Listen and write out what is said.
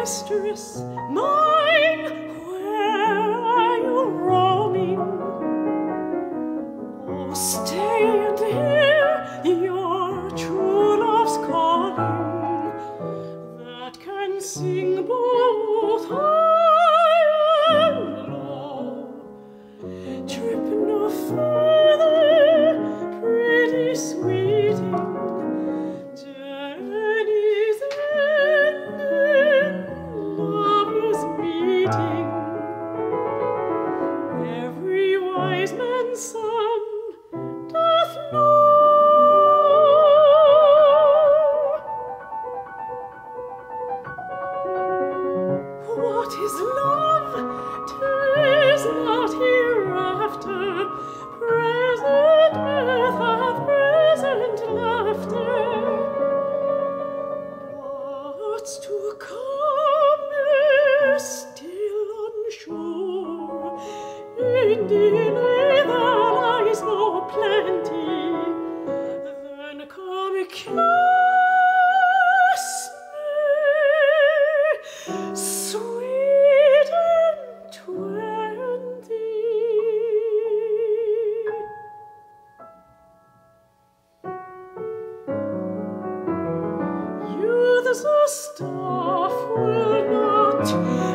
mistress mine, where are you roaming? Oh, stay and hear your true love's calling, that can sing both high and low. Trip no further, pretty sweetie. Every wise man's son doth know. What is love? 'Tis not hereafter, present mirth of present laughter, but to come is in delay there lies no plenty. Then come kiss me, sweet and 20. Youth's a staff will not